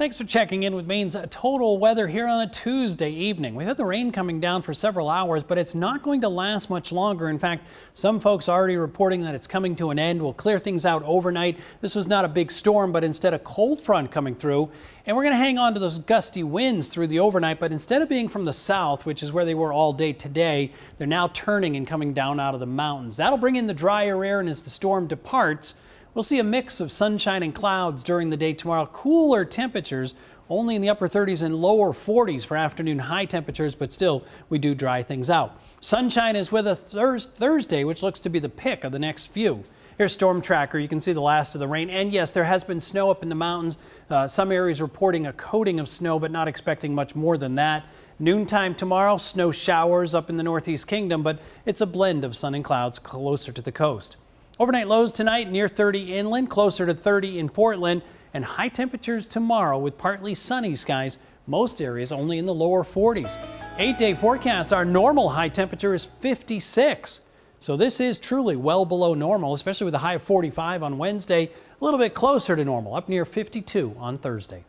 Thanks for checking in with Maine's total weather here on a Tuesday evening. We've had the rain coming down for several hours, but it's not going to last much longer. In fact, some folks are already reporting that it's coming to an end. We'll clear things out overnight. This was not a big storm, but instead a cold front coming through. And we're going to hang on to those gusty winds through the overnight, but instead of being from the south, which is where they were all day today, they're now turning and coming down out of the mountains. That'll bring in the drier air, and as the storm departs, we'll see a mix of sunshine and clouds during the day tomorrow. Cooler temperatures, only in the upper 30s and lower 40s for afternoon high temperatures, but still we do dry things out. Sunshine is with us Thursday, which looks to be the pick of the next few. Here's Storm Tracker. You can see the last of the rain. And yes, there has been snow up in the mountains. Some areas reporting a coating of snow, but not expecting much more than that. Noontime tomorrow, snow showers up in the Northeast Kingdom, but it's a blend of sun and clouds closer to the coast. Overnight lows tonight near 30 inland, closer to 30 in Portland, and high temperatures tomorrow with partly sunny skies. Most areas only in the lower 40s. 8-day forecast, our normal high temperature is 56. So this is truly well below normal, especially with a high of 45 on Wednesday, a little bit closer to normal, up near 52 on Thursday.